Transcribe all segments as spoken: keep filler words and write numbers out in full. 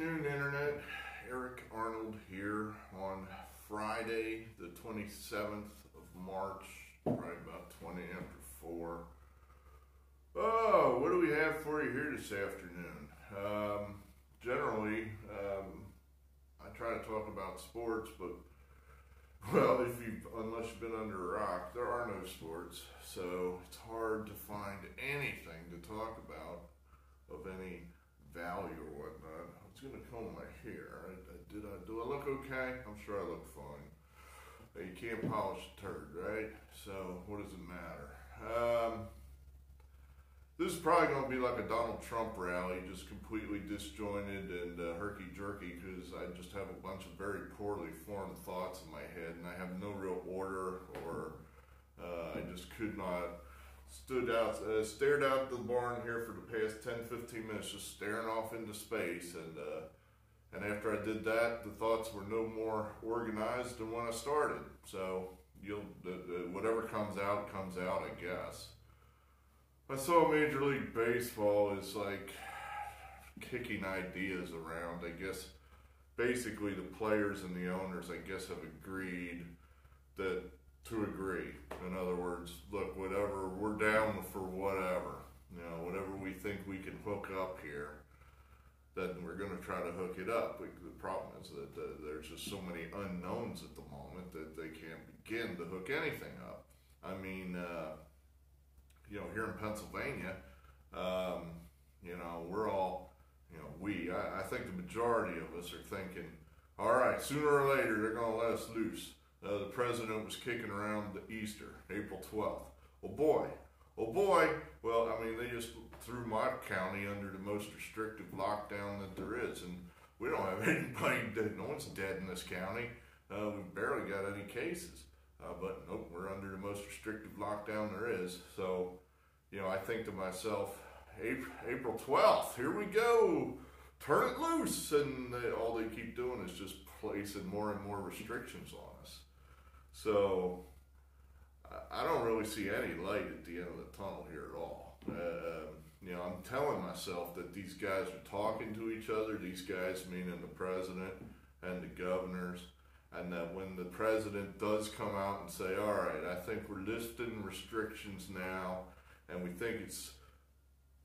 Afternoon, Internet. Eric Arnold here on Friday, the twenty-seventh of March, probably about twenty after four. Oh, what do we have for you here this afternoon? Um, generally, um, I try to talk about sports, but, well, if you've, unless you've been under a rock, there are no sports, so it's hard to find anything to talk about of any value or whatnot. I was going to comb my hair. I, I, did I, do I look okay? I'm sure I look fine. You can't polish a turd, right? So what does it matter? Um, this is probably going to be like a Donald Trump rally, just completely disjointed and uh, herky-jerky, because I just have a bunch of very poorly formed thoughts in my head, and I have no real order, or uh, I just could not... Stood out, uh, stared out the barn here for the past ten, fifteen minutes, just staring off into space. And uh, and after I did that, the thoughts were no more organized than when I started. So you'll uh, whatever comes out comes out, I guess. I saw Major League Baseball is like kicking ideas around. I guess basically the players and the owners, I guess, have agreed that. To agree. In other words, look, whatever, we're down for whatever. You know, whatever we think we can hook up here, then we're going to try to hook it up. The problem is that uh, there's just so many unknowns at the moment that they can't begin to hook anything up. I mean, uh, you know, here in Pennsylvania, um, you know, we're all, you know, we, I, I think the majority of us are thinking, all right, sooner or later, they're going to let us loose. Uh, the president was kicking around the Easter, April twelfth. Oh boy, oh boy. Well, I mean, they just threw my county under the most restrictive lockdown that there is, and we don't have anybody dead. No one's dead in this county. Uh, we've barely got any cases, uh, but nope, we're under the most restrictive lockdown there is. So, you know, I think to myself, April twelfth, here we go. Turn it loose, and they, all they keep doing is just placing more and more restrictions on us. So I don't really see any light at the end of the tunnel here at all. Uh, you know, I'm telling myself that these guys are talking to each other, these guys meaning the president and the governors, and that when the president does come out and say, all right, I think we're lifting restrictions now, and we think it's,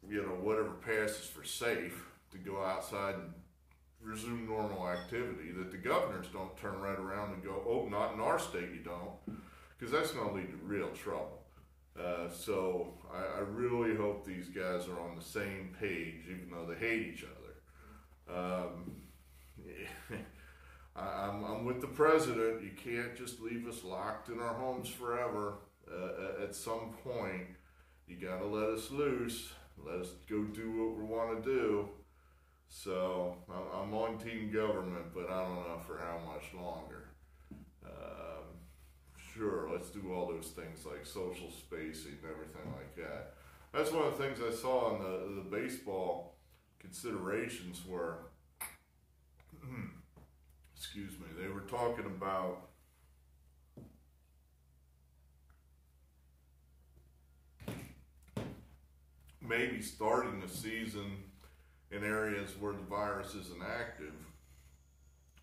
you know, whatever passes for safe to go outside and resume normal activity, that the governors don't turn right around and go, oh, not in our state you don't, because that's going to lead to real trouble. Uh, so I, I really hope these guys are on the same page, even though they hate each other. Um, yeah, I, I'm, I'm with the president. You can't just leave us locked in our homes forever. Uh, at some point, you got to let us loose, let us go do what we want to do. So I'm on team government, but I don't know for how much longer. Um, sure, let's do all those things like social spacing and everything like that. That's one of the things I saw in the, the baseball considerations were, excuse me, they were talking about maybe starting the season in areas where the virus isn't active,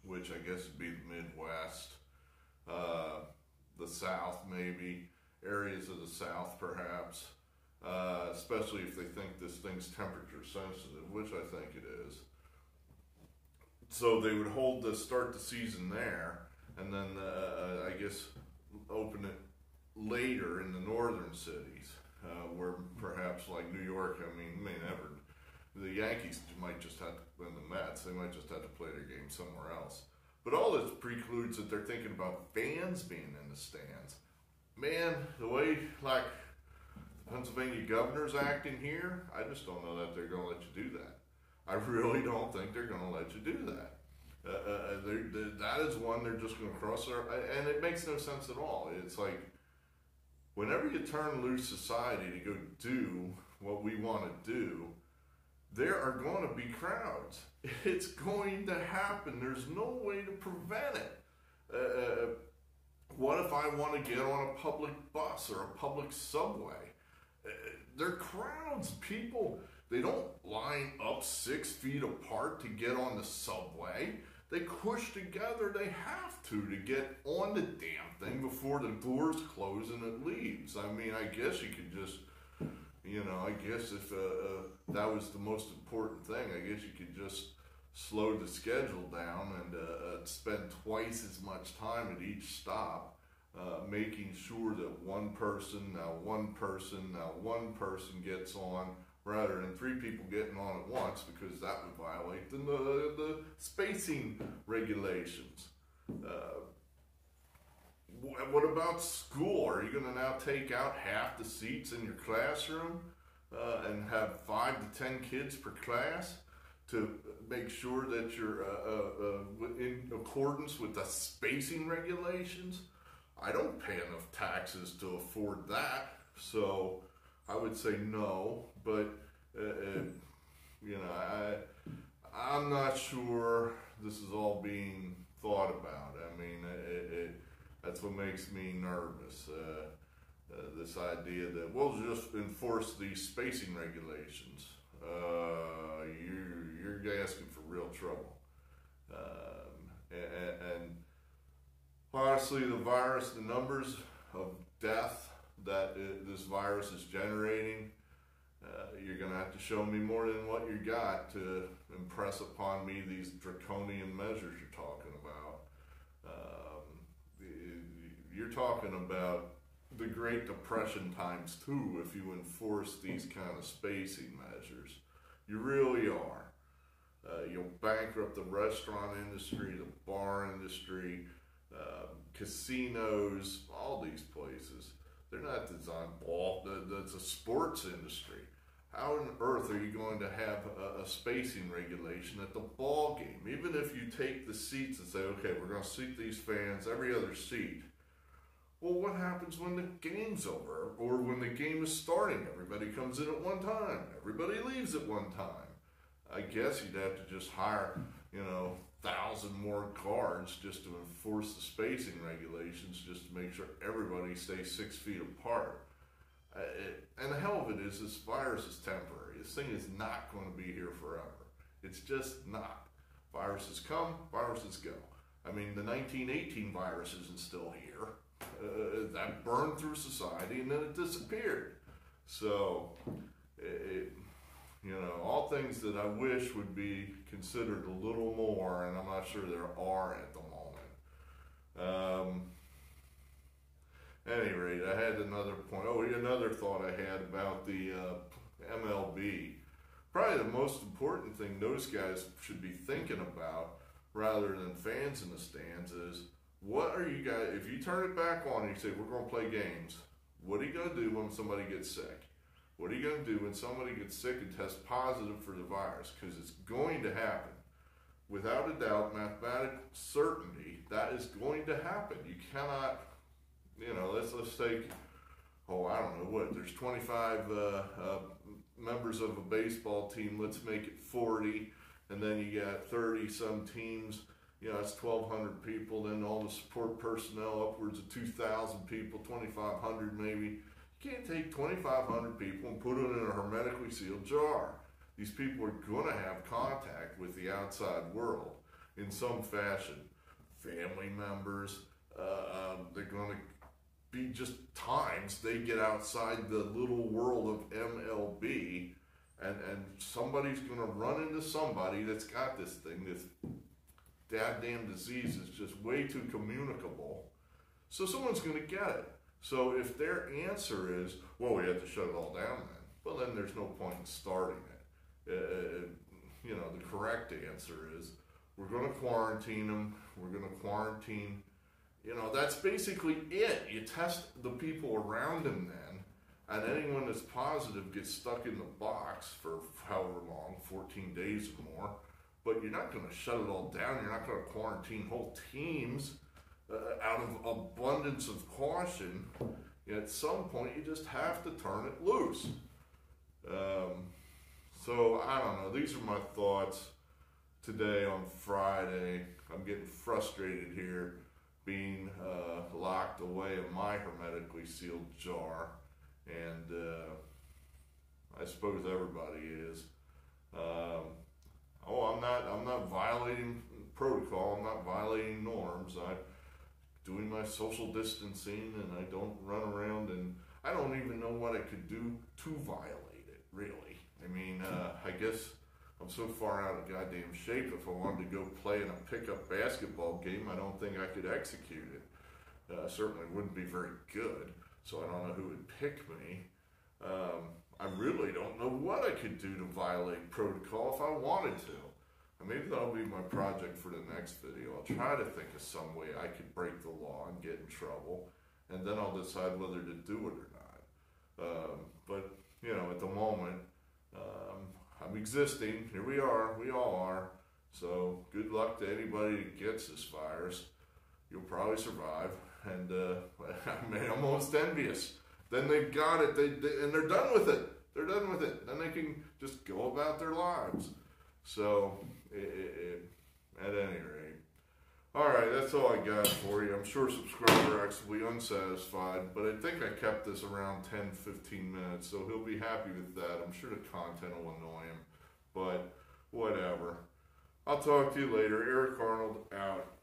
which I guess would be the Midwest, uh, the South maybe, areas of the South perhaps, uh, especially if they think this thing's temperature sensitive, which I think it is. So they would hold the start the season there, and then uh, I guess open it later in the northern cities, uh, where perhaps like New York, I mean, may never. The Yankees might just have to, and the Mets, they might just have to play their game somewhere else. But all this precludes that they're thinking about fans being in the stands. Man, the way, like, the Pennsylvania governor's acting here, I just don't know that they're going to let you do that. I really don't think they're going to let you do that. Uh, uh, they're, they're, that is one they're just going to cross their, and it makes no sense at all. It's like, whenever you turn loose society to go do what we want to do, there are going to be crowds. It's going to happen. There's no way to prevent it. Uh, what if I want to get on a public bus or a public subway? Uh, there are crowds. People, They don't line up six feet apart to get on the subway. They push together, they have to, to get on the damn thing before the doors close and it leaves. I mean, I guess you could just, you know, I guess if uh, uh, that was the most important thing, I guess you could just slow the schedule down and uh, spend twice as much time at each stop, uh, making sure that one person, now one person, now one person gets on, rather than three people getting on at once, because that would violate the, the, the spacing regulations. Uh, what about school? Are you going to now take out half the seats in your classroom uh, and have five to ten kids per class to make sure that you're uh, uh, uh, in accordance with the spacing regulations? I don't pay enough taxes to afford that, so I would say no, but uh, uh, you know, I, I'm not sure this is all being thought about. I mean, it, it, that's what makes me nervous, uh, uh, this idea that we'll just enforce these spacing regulations. Uh, you're, you're asking for real trouble. Um, and, and honestly, the virus, the numbers of death that it, this virus is generating, uh, you're going to have to show me more than what you got to impress upon me these draconian measures you're talking about. Um, you're talking about the Great Depression times two if you enforce these kind of spacing measures. You really are. Uh, you'll bankrupt the restaurant industry, the bar industry, uh, casinos, all these places. They're not designed ball. That's a sports industry. How on earth are you going to have a, a spacing regulation at the ball game? Even if you take the seats and say, okay, we're going to seat these fans every other seat. Well, what happens when the game's over or when the game is starting? Everybody comes in at one time. Everybody leaves at one time. I guess you'd have to just hire, you know, thousand more guards just to enforce the spacing regulations, just to make sure everybody stays six feet apart. Uh, it, and the hell of it is, this virus is temporary. This thing is not going to be here forever. It's just not. Viruses come, viruses go. I mean, the nineteen eighteen virus isn't still here. Uh, that burned through society and then it disappeared. So, it, you know, all things that I wish would be considered a little more, and I'm not sure there are at the moment. Um, at any rate, I had another point. Oh, another thought I had about the uh, M L B. Probably the most important thing those guys should be thinking about, rather than fans in the stands, is what are you guys, if you turn it back on and you say, we're going to play games, what are you going to do when somebody gets sick? What are you going to do when somebody gets sick and tests positive for the virus? Because it's going to happen. Without a doubt, mathematical certainty, that is going to happen. You cannot, you know, let's, let's take, oh, I don't know what, there's twenty-five uh, uh, members of a baseball team, let's make it forty, and then you got thirty-some teams, you know, it's twelve hundred people, then all the support personnel, upwards of two thousand people, twenty-five hundred maybe. You can't take twenty-five hundred people and put it in a hermetically sealed jar. These people are going to have contact with the outside world in some fashion. Family members, uh, they're going to be just times they get outside the little world of M L B, and, and somebody's going to run into somebody that's got this thing. This goddamn disease is just way too communicable. So someone's going to get it. So if their answer is, well, we have to shut it all down then, well, then there's no point in starting it. Uh, you know, the correct answer is, we're going to quarantine them, we're going to quarantine, you know, that's basically it. You test the people around them then, and anyone that's positive gets stuck in the box for however long, fourteen days or more, but you're not going to shut it all down, you're not going to quarantine whole teams. Uh, out of abundance of caution, at some point you just have to turn it loose. Um, so I don't know, these are my thoughts today on Friday. I'm getting frustrated here being uh, locked away in my hermetically sealed jar, and uh, I suppose everybody is. Um, oh, I'm not, I'm not violating protocol, I'm not violating norms, I'm doing my social distancing, and I don't run around, and I don't even know what I could do to violate it, really. I mean, uh, I guess I'm so far out of goddamn shape, if I wanted to go play in a pickup basketball game, I don't think I could execute it. Uh, certainly wouldn't be very good, so I don't know who would pick me. Um, I really don't know what I could do to violate protocol if I wanted to. And maybe that'll be my project for the next video. I'll try to think of some way I could break the law and get in trouble, and then I'll decide whether to do it or not. Um, but, you know, at the moment, um, I'm existing. Here we are. We all are. So good luck to anybody that gets this virus. You'll probably survive. And uh, I mean, I'm almost envious. Then they've got it, they, they, and they're done with it. They're done with it. Then they can just go about their lives. So, it, it, it, at any rate. All right, that's all I got for you. I'm sure Subscriber X will be unsatisfied, but I think I kept this around ten, fifteen minutes, so he'll be happy with that. I'm sure the content will annoy him, but whatever. I'll talk to you later. Eric Arnold, out.